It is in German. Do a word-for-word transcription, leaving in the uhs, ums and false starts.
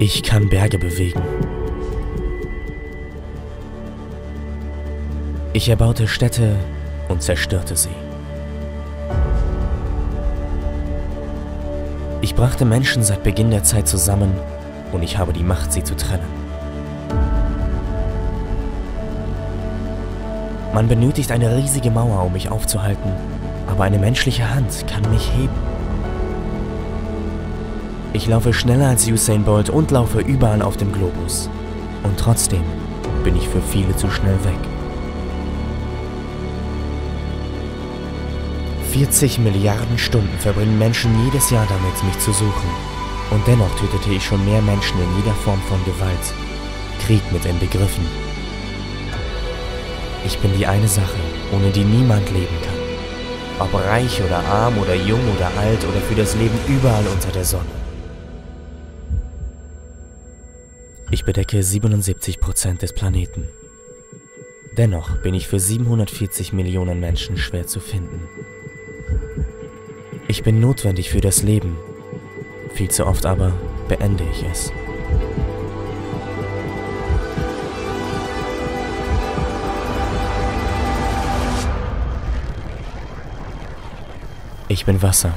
Ich kann Berge bewegen. Ich erbaute Städte und zerstörte sie. Ich brachte Menschen seit Beginn der Zeit zusammen und ich habe die Macht, sie zu trennen. Man benötigt eine riesige Mauer, um mich aufzuhalten, aber eine menschliche Hand kann mich heben. Ich laufe schneller als Usain Bolt und laufe überall auf dem Globus. Und trotzdem bin ich für viele zu schnell weg. vierzig Milliarden Stunden verbringen Menschen jedes Jahr damit, mich zu suchen. Und dennoch tötete ich schon mehr Menschen in jeder Form von Gewalt. Krieg mit inbegriffen. Ich bin die eine Sache, ohne die niemand leben kann. Ob reich oder arm oder jung oder alt oder für das Leben überall unter der Sonne. Ich bedecke siebenundsiebzig Prozent des Planeten. Dennoch bin ich für siebenhundertvierzig Millionen Menschen schwer zu finden. Ich bin notwendig für das Leben. Viel zu oft aber beende ich es. Ich bin Wasser.